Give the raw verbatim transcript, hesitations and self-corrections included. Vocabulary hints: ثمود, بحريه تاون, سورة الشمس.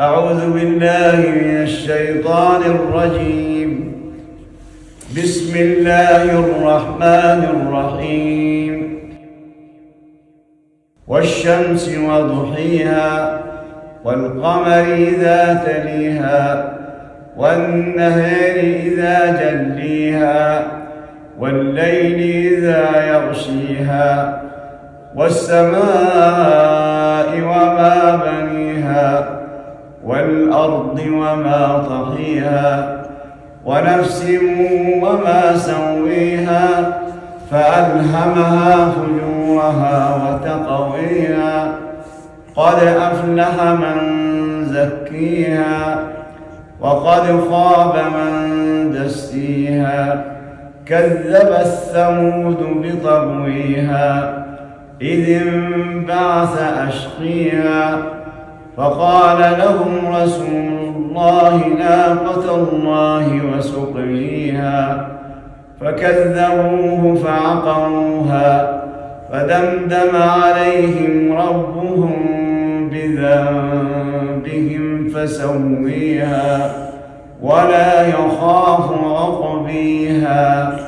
أعوذ بالله من الشيطان الرجيم. بسم الله الرحمن الرحيم. والشمس وضحيها والقمر إذا تليها والنهار إذا جليها والليل إذا يغشيها والسماء وما بنيها والأرض وما طحيها ونفس وما سويها فألهمها فجورها وتقويها قد أفلح من زكيها وقد خاب من دسيها كذب الثمود بطغويها إذ انبعث أشقيها فقال لهم رسول الله ناقة الله وسقيها فكذبوه فعقروها فدمدم عليهم ربهم بذنبهم فسويها ولا يخاف عقبيها.